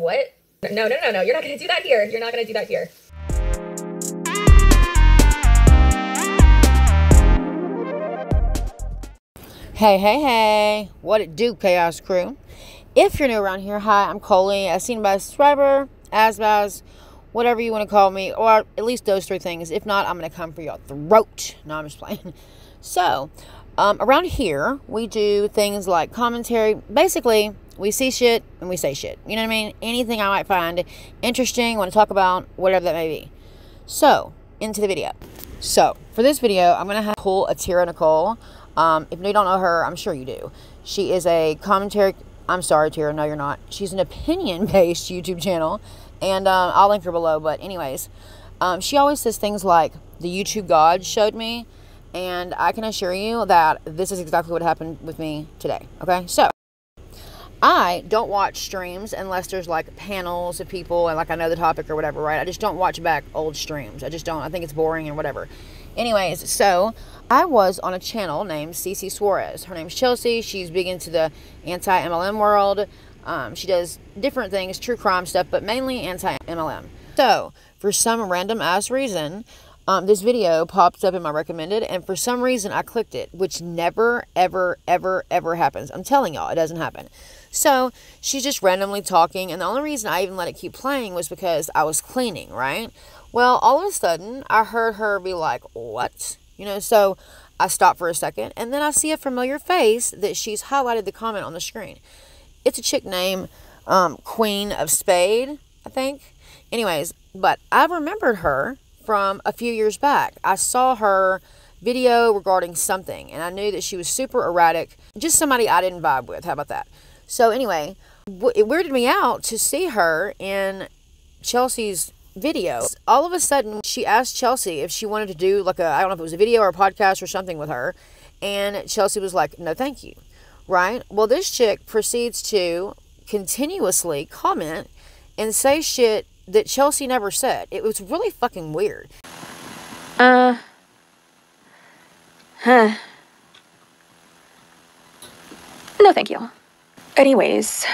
what? No, no, no, no, you're not gonna do that here. You're not gonna do that here. Hey, hey, hey, what it do, KHAOS Crew? If you're new around here, hi, I'm Coley, as seen by a subscriber, as, whatever you want to call me, or at least those three things. If not, I'm going to come for your throat. No, I'm just playing. So, around here, we do things like commentary. Basically, we see shit and we say shit. You know what I mean? Anything I might find interesting, want to talk about, whatever that may be. So, into the video. So, for this video, I'm going to pull a Tyra Nicholee. If you don't know her, I'm sure you do. She is a commentary... I'm sorry, Tyra. No, you're not. She's an opinion-based YouTube channel. And I'll link her below. But anyways, she always says things like, the YouTube God showed me. And I can assure you that this is exactly what happened with me today. Okay? So, I don't watch streams unless there's like panels of people and like I know the topic or whatever, right? I just don't watch back old streams. I just don't. I think it's boring and whatever. Anyways, so I was on a channel named CC Suarez. Her name's Chelsea. She's big into the anti-MLM world. She does different things, true crime stuff, but mainly anti-MLM. So, for some random-ass reason, this video popped up in my recommended, and for some reason I clicked it, which never, ever, ever, ever happens. I'm telling y'all, it doesn't happen. So, she's just randomly talking, and the only reason I even let it keep playing was because I was cleaning, right? Well, all of a sudden, I heard her be like, what? You know, so I stopped for a second, and then I see a familiar face that she's highlighted the comment on the screen. It's a chick named Queen of Spade, I think. Anyways, but I remembered her from a few years back. I saw her video regarding something, and I knew that she was super erratic. Just somebody I didn't vibe with. How about that? So anyway, it weirded me out to see her in Chelsea's video. All of a sudden, she asked Chelsea if she wanted to do like a, I don't know if it was a video or a podcast or something with her. And Chelsea was like, no, thank you. Right? Well, this chick proceeds to continuously comment and say shit that Chelsea never said. It was really fucking weird. Huh. No, thank you. Anyways.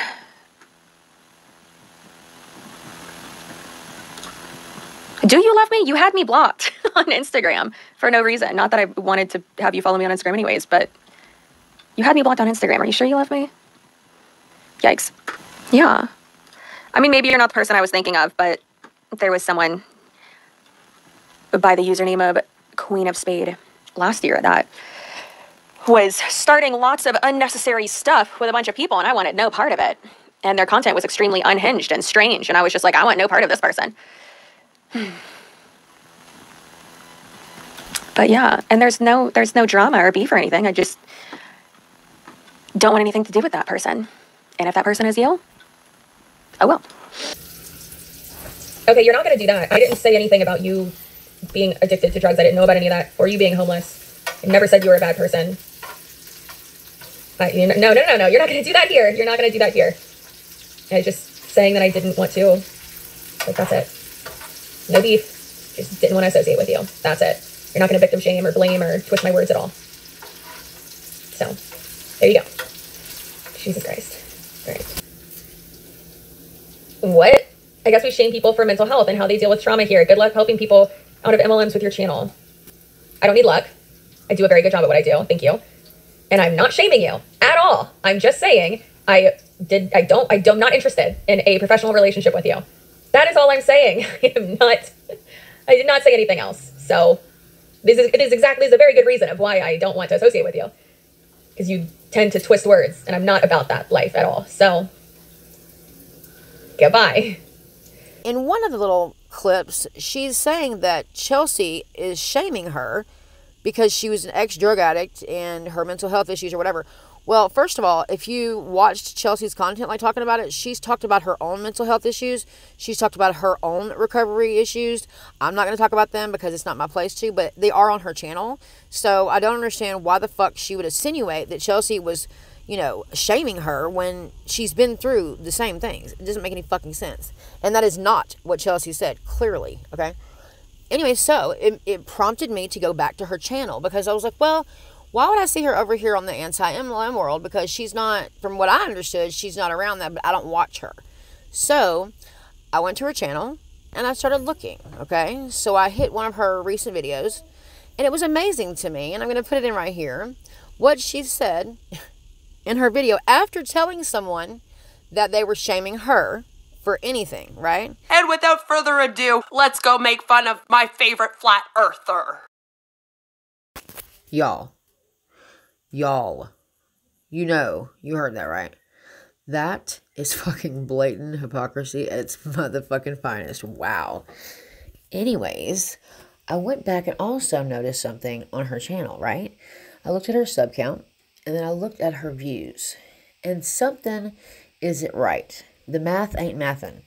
Do you love me? You had me blocked on Instagram for no reason. Not that I wanted to have you follow me on Instagram anyways, but you had me blocked on Instagram. Are you sure you love me? Yikes. Yeah. I mean, maybe you're not the person I was thinking of, but there was someone by the username of Queen of Spade last year that was starting lots of unnecessary stuff with a bunch of people, and I wanted no part of it. And their content was extremely unhinged and strange, and I was just like, I want no part of this person. But yeah, and there's no drama or beef or anything. I just don't want anything to do with that person. And if that person is you, oh well. Okay, you're not gonna do that. I didn't say anything about you being addicted to drugs. I didn't know about any of that, or you being homeless. I never said you were a bad person. No, no, no, no. You're not gonna do that here. You're not gonna do that here. I just saying that I didn't want to. Like, that's it. No beef. Just didn't want to associate with you. That's it. You're not going to victim shame or blame or twist my words at all. So, there you go. Jesus Christ. All right. What? I guess we shame people for mental health and how they deal with trauma here. Good luck helping people out of MLMs with your channel. I don't need luck. I do a very good job at what I do. Thank you. And I'm not shaming you at all. I'm just saying I'm not interested in a professional relationship with you. That is all I'm saying. I did not say anything else. So this is a very good reason of why I don't want to associate with you. Because you tend to twist words, and I'm not about that life at all. So goodbye. In one of the little clips, she's saying that Chelsea is shaming her because she was an ex-drug addict and her mental health issues or whatever. Well, first of all, if you watched Chelsea's content, like talking about it, she's talked about her own mental health issues. She's talked about her own recovery issues. I'm not going to talk about them because it's not my place to, but they are on her channel. So I don't understand why the fuck she would insinuate that Chelsea was, you know, shaming her when she's been through the same things. It doesn't make any fucking sense. And that is not what Chelsea said, clearly, okay? Anyway, so it prompted me to go back to her channel because I was like, well... why would I see her over here on the anti-MLM world? Because she's not, from what I understood, she's not around that, but I don't watch her. So I went to her channel and I started looking, okay? So I hit one of her recent videos and it was amazing to me, and I'm going to put it in right here. What she said in her video after telling someone that they were shaming her for anything, right? And without further ado, let's go make fun of my favorite flat earther. Y'all, you know, you heard that right. That is fucking blatant hypocrisy at its motherfucking finest. Wow. Anyways, I went back and also noticed something on her channel, right? I looked at her sub count and then I looked at her views, and something isn't right. The math ain't mathin'.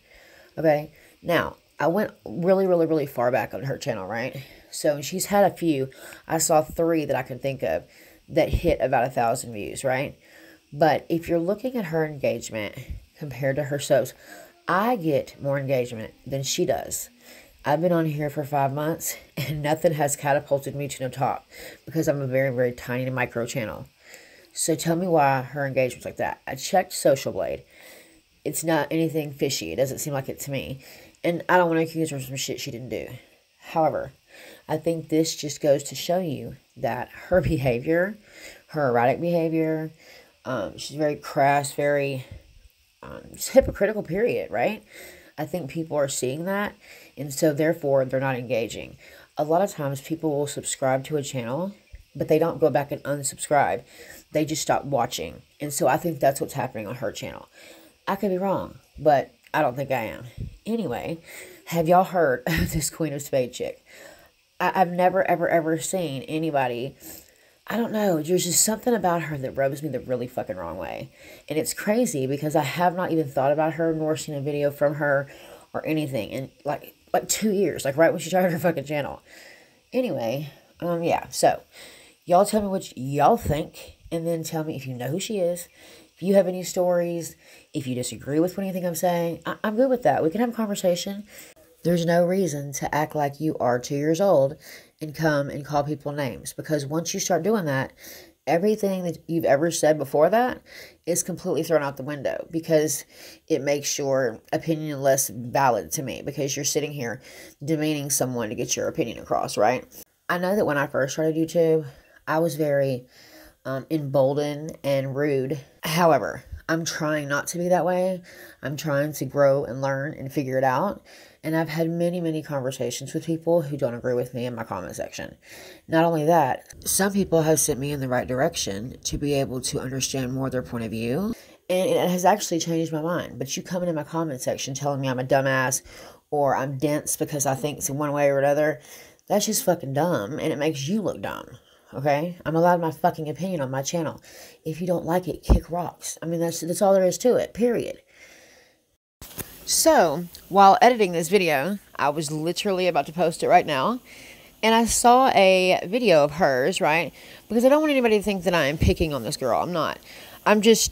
Okay. Now, I went really, really, really far back on her channel, right? So she's had a few. I saw 3 that I could think of that hit about 1,000 views, right? But if you're looking at her engagement compared to her subs, I get more engagement than she does. I've been on here for 5 months and nothing has catapulted me to the top because I'm a very, very tiny micro channel. So tell me why her engagement's like that. I checked Social Blade. It's not anything fishy. It doesn't seem like it to me. And I don't want to accuse her of some shit she didn't do. However, I think this just goes to show you that her behavior, her erratic behavior, she's very crass, very just hypocritical, period, right? I think people are seeing that, and so therefore they're not engaging. A lot of times people will subscribe to a channel, but they don't go back and unsubscribe. They just stop watching. And so I think that's what's happening on her channel. I could be wrong, but I don't think I am. Anyway, have y'all heard of this Queen of Spade chick? I've never, ever, ever seen anybody. I don't know. There's just something about her that rubs me the really fucking wrong way. And it's crazy because I have not even thought about her nor seen a video from her or anything in like 2 years, like right when she started her fucking channel. Anyway, yeah. So y'all tell me what y'all think, and then tell me if you know who she is, if you have any stories, if you disagree with what you think I'm saying. I'm good with that. We can have a conversation. There's no reason to act like you are 2 years old and come and call people names, because once you start doing that, everything that you've ever said before that is completely thrown out the window, because it makes your opinion less valid to me, because you're sitting here demeaning someone to get your opinion across, right? I know that when I first started YouTube, I was very emboldened and rude. However, I'm trying not to be that way. I'm trying to grow and learn and figure it out. And I've had many, many conversations with people who don't agree with me in my comment section. Not only that, some people have sent me in the right direction to be able to understand more their point of view. And it has actually changed my mind. But you coming in my comment section telling me I'm a dumbass or I'm dense because I think it's one way or another, that's just fucking dumb. And it makes you look dumb. Okay? I'm allowed my fucking opinion on my channel. If you don't like it, kick rocks. I mean, that's all there is to it, period. So, while editing this video, I was literally about to post it right now, and I saw a video of hers, right? Because I don't want anybody to think that I am picking on this girl. I'm not. I'm just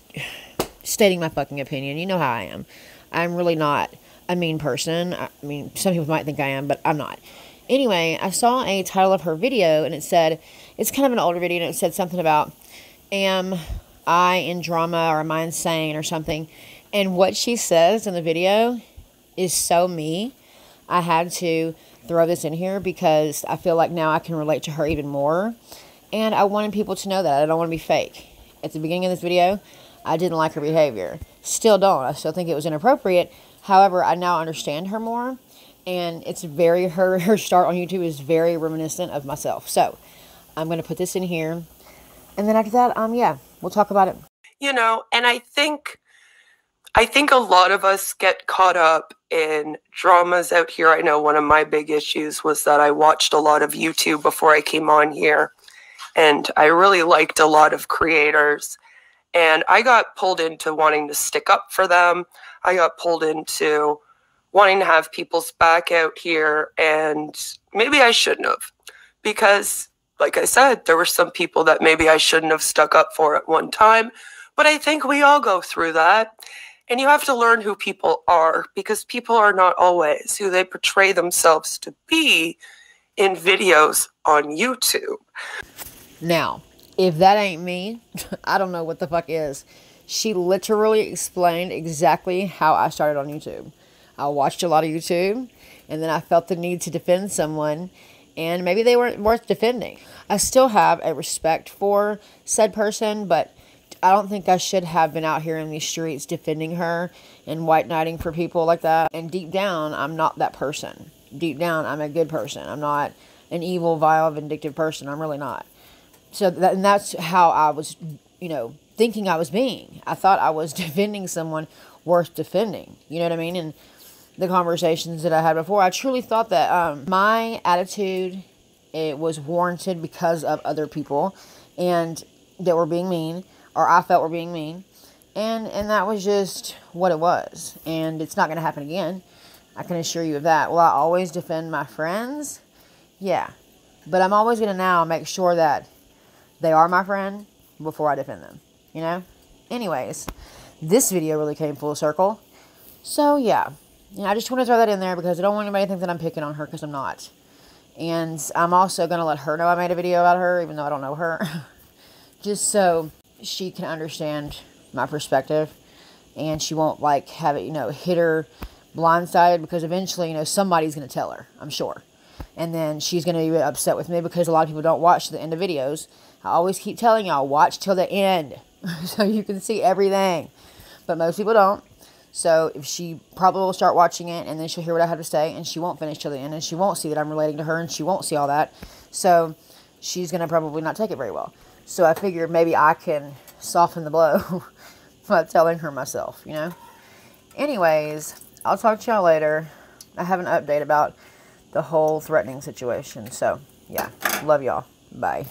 stating my fucking opinion. You know how I am. I'm really not a mean person. I mean, some people might think I am, but I'm not. Anyway, I saw a title of her video, and it said, it's kind of an older video, and it said something about, am I in drama, or am I insane, or something. And what she says in the video is so me. I had to throw this in here because I feel like now I can relate to her even more. And I wanted people to know that. I don't want to be fake. At the beginning of this video, I didn't like her behavior. Still don't. I still think it was inappropriate. However, I now understand her more. And it's very, her start on YouTube is very reminiscent of myself. So, I'm going to put this in here. And then after that, yeah, we'll talk about it. You know, and I think a lot of us get caught up in dramas out here. I know one of my big issues was that I watched a lot of YouTube before I came on here, and I really liked a lot of creators, and I got pulled into wanting to stick up for them. I got pulled into wanting to have people's back out here, and maybe I shouldn't have, because like I said, there were some people that maybe I shouldn't have stuck up for at one time, but I think we all go through that. And you have to learn who people are, because people are not always who they portray themselves to be in videos on YouTube. Now, if that ain't me, I don't know what the fuck is. She literally explained exactly how I started on YouTube. I watched a lot of YouTube, and then I felt the need to defend someone, and maybe they weren't worth defending. I still have a respect for said person, but I don't think I should have been out here in these streets defending her and white knighting for people like that. And deep down, I'm not that person. Deep down, I'm a good person. I'm not an evil, vile, vindictive person. I'm really not. So that's how I was, you know, thinking I was being. I thought I was defending someone worth defending. You know what I mean? And the conversations that I had before, I truly thought that my attitude, it was warranted because of other people and that were being mean, or I felt were being mean. And that was just what it was. And it's not going to happen again. I can assure you of that. Will I always defend my friends? Yeah. But I'm always going to now make sure that they are my friend before I defend them, you know? Anyways, this video really came full circle. So, yeah. You know, I just want to throw that in there because I don't want anybody to think that I'm picking on her, because I'm not. And I'm also going to let her know I made a video about her, even though I don't know her. Just so she can understand my perspective and she won't, like, have it, you know, hit her blindsided, because eventually, you know, somebody's going to tell her, I'm sure. And then she's going to be upset with me because a lot of people don't watch the end of videos. I always keep telling y'all, watch till the end so you can see everything. But most people don't. So if she probably will start watching it, and then she'll hear what I have to say, and she won't finish till the end, and she won't see that I'm relating to her, and she won't see all that. So she's going to probably not take it very well. So I figured maybe I can soften the blow by telling her myself, you know? Anyways, I'll talk to y'all later. I have an update about the whole threatening situation. So, yeah. Love y'all. Bye.